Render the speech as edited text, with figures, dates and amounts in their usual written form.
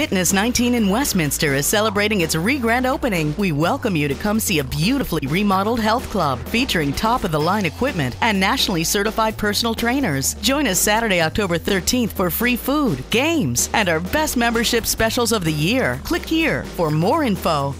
Fitness 19 in Westminster is celebrating its re-grand opening. We welcome you to come see a beautifully remodeled health club featuring top-of-the-line equipment and nationally certified personal trainers. Join us Saturday, October 13th for free food, games, and our best membership specials of the year. Click here for more info.